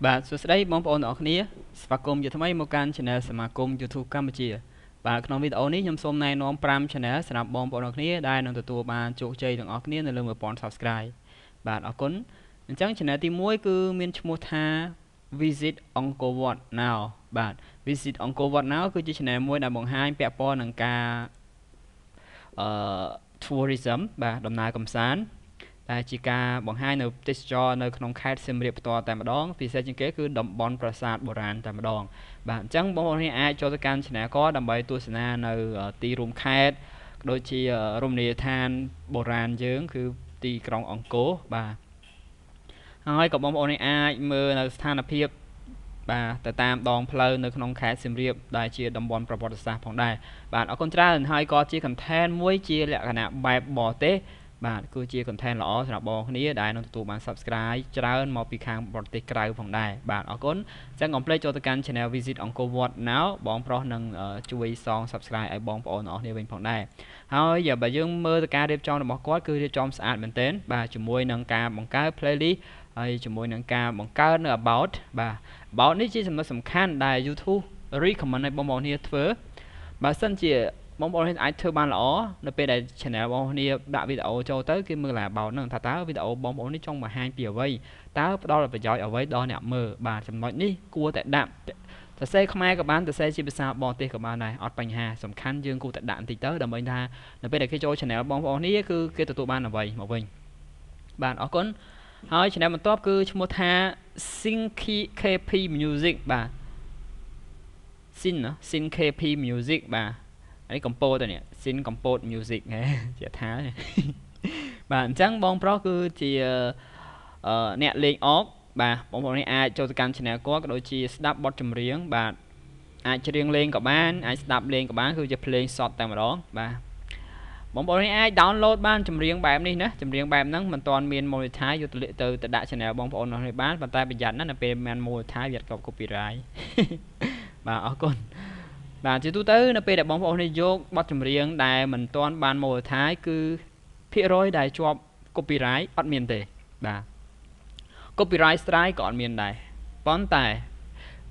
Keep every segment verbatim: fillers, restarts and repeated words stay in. Bà số đây mong bọn nó khné và cùng với thay một kênh channel mà cùng YouTube Cambodia và trong video này nhóm hôm nay nó pram channel sẽ làm mong bọn nó khné đai nằm tụi bà chỗ chơi thằng nó khné là lượng bọn subscribe bà nó cún chẳng channel thì muối cứ miền mùa tha visit Angkor Wat now bà visit Angkor Wat now cứ channel muối là bọn hai pẹp bọn thằng ca tourism bà đồng nai cầm sán là chỉ cả bọn hai nửa tết cho nơi không khai xem đẹp to tại mà đón vì sẽ chứng kế cứ đầm bòn prasad bồ ràn tại mà đón bạn chẳng bọn hay ai cho tất cả sẽ có đầm bầy tu sena nơi ti rum khai đôi chi rum địa than bồ ràn dưỡng cứ ti trong ống cố bà hai cậu bọn hay ai mưa là than áp hiệp bà tại tam đòn pleu nơi không khai xem đẹp đại chi đầm bòn prasad phòng đại bạn ở contra hai có chi cần than muối chi lẹ cả nè bài bỏ té bạn cứ chia content lỏ sẵn bọn này đại nó tụi bạn subscribe trao một bị khang bọn tích rau phòng đài bạn ở con sẽ ngóng play cho tất cả channel visit Angkor Wat now bọn pro nâng chui song subscribe ai bọn bọn nó này bên phòng đài thôi giờ bà dương mơ tất cả đẹp trong là một quát cứ đi trong sạch mình tên bà chủ môi nâng ca bằng cái playlist hay chủ môi nâng ca bằng cái nữa about bà bảo ní chỉ sẵn nó sẵn khăn đài YouTube recommend này bọn bọn này thơ bà sân chỉ mong bọn anh thưa ban lỏ nó bên đây channel bọn anh đã video cho tới cái mưa là bảo năng thà táo video bọn bọn trong mà hai kiểu vậy táo đó là phải giỏi ở với đó nè mờ bà chấm nói ní cua tại đạm tại xe không ai các bạn tại xe chỉ biết sao bọn tê các bạn này ở bành hà sầm khăn dương cua tại đạm thì tới đầm bành tha nó bên đây cái cho channel bọn bọn ní cứ cái tụi ban là vậy mà mình bạn ở con hỏi channel mình top cứ một tha xin ca pê Music bà xin nữa xin ca pê Music bà ấy compo này xin compo music này chả thá này bạn chẳng bong pro cứ chỉ nè lên off bà bong bong này ai cho các channel có đôi chi đáp bot chấm riêng bà ai chơi riêng lên các bạn ai đáp lên các bạn cứ chơi play short tại mà đó bà bong bong này ai download ban chấm riêng bài em đi nữa chấm riêng bài em nắng mình toàn miền mồi thái vô từ từ từ đại channel bong bong này bán và tay bị giật nó là về miền mồi thái giật cọc copyright bà ở con bạn chỉ tu tới nó về để bóng bóng này vô bắt chùm riêng đài mình toàn ban mùa thái cứ phía rồi đài cho copyright bắt miền tề bà copyright strike còn miền đài bóng tài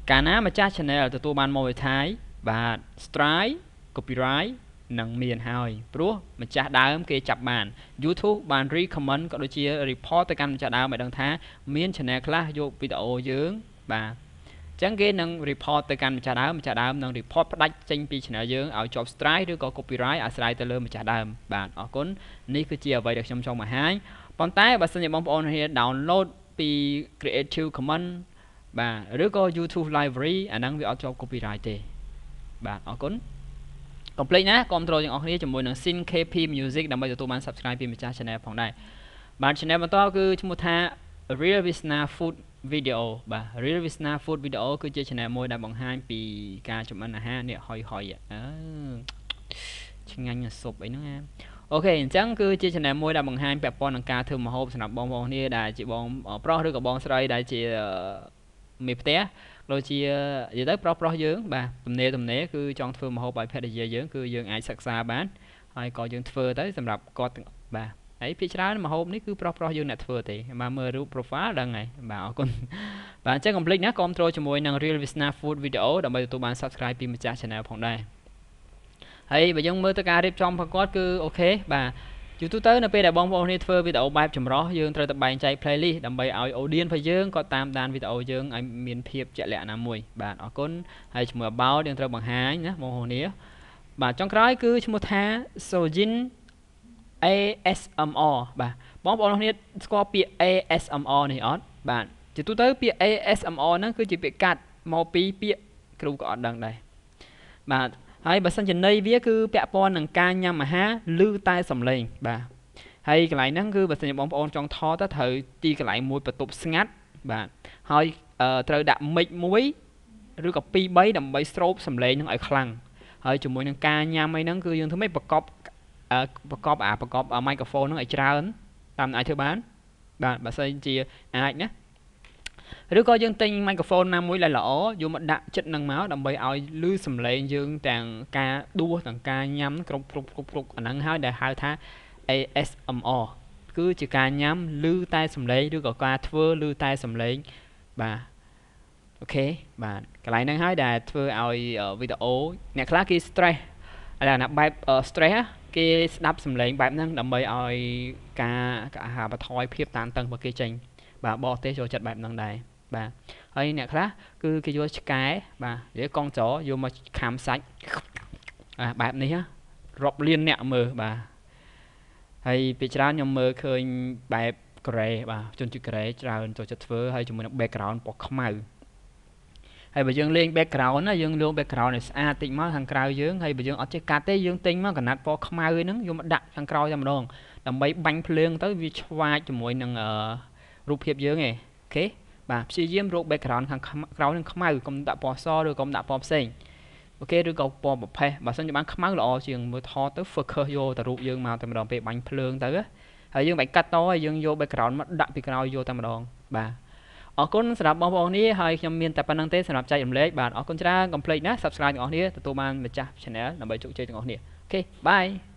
cả ná mà cha channel từ tu ban mùa thái và strike copyright nâng miền hai bố mình chả đá kia chập bàn YouTube bàn recommend có đôi chia report tới căn chả đá mày đang thá miền channel là vô video dưỡng bà chẳng cái năng report tới căn trả đá mà trả đá năng report bắt đách tranh pi channel dương ở job strike đưa có copyright ở strike tới lơ mà trả đá bạn ở cuốn ní cứ chia vậy được trong trong mà hái còn tái bà xin nhận mong bọn này download pi creative commons và đưa có YouTube library ở năng việc ở job copyright thì bạn ở cuốn complete nhá control những ở kia chấm môi năng xin ca pê Music đăng bài cho tụi bạn subscribe pi mà channel phòng này bạn channel mà to cứ chấm một tha Realveasna Food video bà Realveasna Food video cứ chơi channel môi đã bằng hai pì ca chụp ăn là ha nè hỏi hỏi vậy à, chừng anh là sụp ấy nữa em ok chẳng cứ chơi channel môi đã bằng hai pẹp bon ca thường mà hộp sạp bong bong nè đại chị bong pro được cả bong sợi đại chị mịp té rồi chị giờ tới pro pro dưỡng bà tầm nè tầm nè cứ chọn thường mà hộp bài phe để giờ dưỡng cứ dưỡng ai sạc xa bán hay có dưỡng phơ tới sầm lập có bà ấy phía trái mà hôm nay cứ pro pro dương nè thừa thì mà mơ rú profile đang này bảo con bạn chắc complete nhé control cho mỗi năng Realveasna Food video đồng bài tụi bạn subscribe pin channel phòng đây hay bây giờ mơ tất cả đẹp trong phần code cứ ok bà YouTube tới là p đại bong bong nè thừa video bài chấm rõ dương trời tập bài chạy playlist đồng bài ao audience phải dương có tam đàn video dương anh miền phiệp chạy lẹ nam mùi bạn ở con hay chấm báo điện thoại bằng hái nhé mong hồ nía bà trong cái cứ chấm một tha sojin ét em o bà bóng bọn này có bị ét em o này ớt bạn chỉ tôi tới bị ét em o nó cứ chỉ bị cắt màu bí bị kêu gọn đằng này bà hay bà sân trên đây viết cứ bẹp bọn đằng ca nhằm mà há lưu tay sầm lên bà hay cái này nó cứ bà sân bóng bọn trong thó ta thử đi cái lại mùi bà tục ngắt bà hơi trời đạp mịch muối rồi có pi bấy đầm bấy stroke sầm lên những ai khăn hơi chùm mùi đằng ca nhằm mấy nó cứ dương thứ mấy bà cọp à bà cọp à bà cọp microphone nó lại trao ấn làm lại thứ bán bạn bà xây chia ai nhé rồi coi dương tinh microphone nam mũi là lỗ dù mà đặt chất năng máu đồng bày ao lưu sầm lên dương tàng ca đua tàng ca nhắm cục cục cục cục nắng hai đại hai tháng a ét em o cứ chỉ ca nhắm lưu tay sầm lấy đưa cả ca thưa lưu tay sầm lấy bà ok bạn cái này năng hay là thưa ai ở video nè khác cái stress là nạp bài stress cái đáp xâm lệnh bài năng đầm bầy ai cả cả hà và thoi phép tan tầng và cái trình và bỏ tê cho chặt bài năng này và ấy nè khác cứ cái vô cái và để con chó vô mà khám sạch à, bài này á rộp liên nẹo mờ và hay bị ra nhầm mờ khơi bài kề và chôn chữ kề ra hơn cho chất phơ hay chúng mình background bỏ không màu hay bây giờ lên background nó dương luôn background này a tịnh máu thằng cào dương hay bây giờ ở trên cà tê dương tịnh máu còn nát bỏ không màu nữa vô mặt đặt thằng cào ra một đòn làm bấy bánh phèn tới vì xoay cho mỗi năng ở rụp hiệp dương này ok và sử dụng rụp background thằng cào thằng không màu cũng đã bỏ so rồi cũng đã bỏ xanh ok rồi còn bỏ một phe và xong cho bạn không màu lo chuyện mới thò tới focus vô từ rụp dương màu từ một đòn về bánh phèn tới hay dương bánh cắt to hay dương vô background mà đặt background vô từ một đòn và ở con sập bóng bóng này hay nhầm miền tập năng tế sập chạy lấy bạn ở con ra complete subscribe này, subscribe này, tụi bạn mà channel là bảy chục chơi này. Ok, bye.